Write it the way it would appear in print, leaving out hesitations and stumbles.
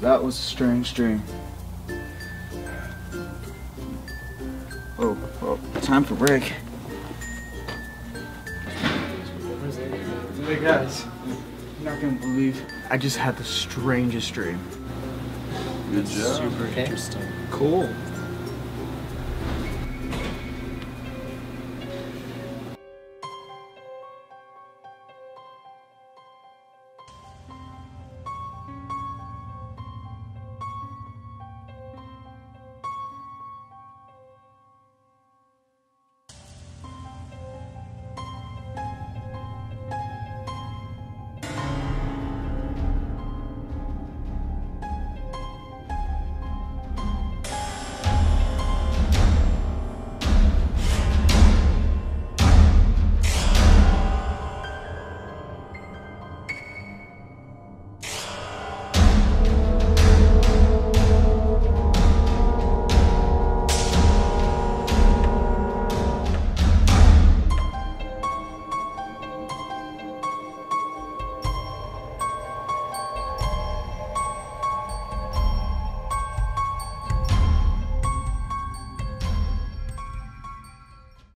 That was a strange dream. Oh, well, time for break. Hey guys, you're not gonna believe I just had the strangest dream. Good job. Super interesting. Cool.